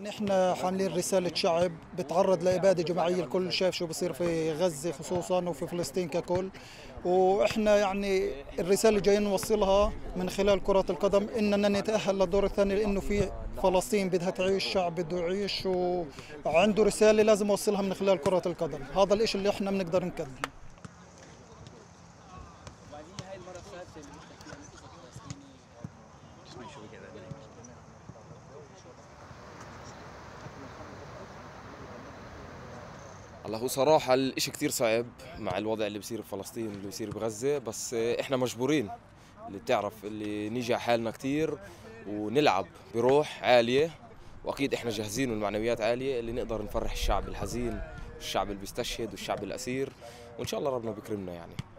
نحن حاملين رسالة شعب بتعرض لإبادة جماعية. الكل شايف شو بصير في غزة خصوصا وفي فلسطين ككل، وإحنا يعني الرسالة جايين نوصلها من خلال كرة القدم إننا نتأهل للدور الثاني، لأنه في فلسطين بدها تعيش، شعب بده يعيش وعنده رسالة لازم أوصلها من خلال كرة القدم. هذا الإشي اللي إحنا بنقدر نكذبه. الله، هو صراحة الإشي كتير صعب مع الوضع اللي بصير بفلسطين واللي بصير بغزة، بس إحنا مجبورين، اللي بتعرف اللي نيجي على حالنا كتير ونلعب بروح عالية، وأكيد إحنا جاهزين والمعنويات عالية اللي نقدر نفرح الشعب الحزين والشعب اللي بيستشهد والشعب الأسير، وإن شاء الله ربنا بيكرمنا يعني.